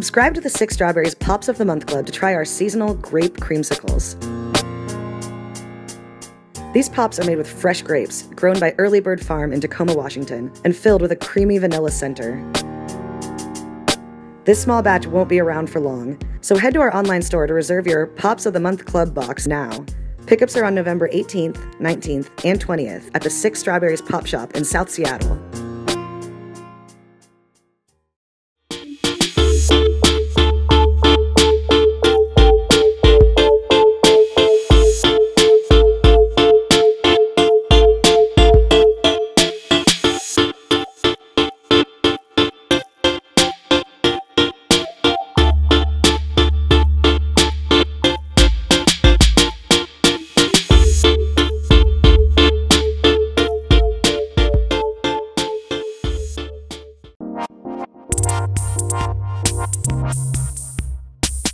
Subscribe to the Six Strawberries Pops of the Month Club to try our seasonal grape creamsicles. These pops are made with fresh grapes, grown by Early Bird Farm in Tacoma, Washington, and filled with a creamy vanilla center. This small batch won't be around for long, so head to our online store to reserve your Pops of the Month Club box now. Pickups are on November 18th, 19th, and 20th at the Six Strawberries Pop Shop in South Seattle.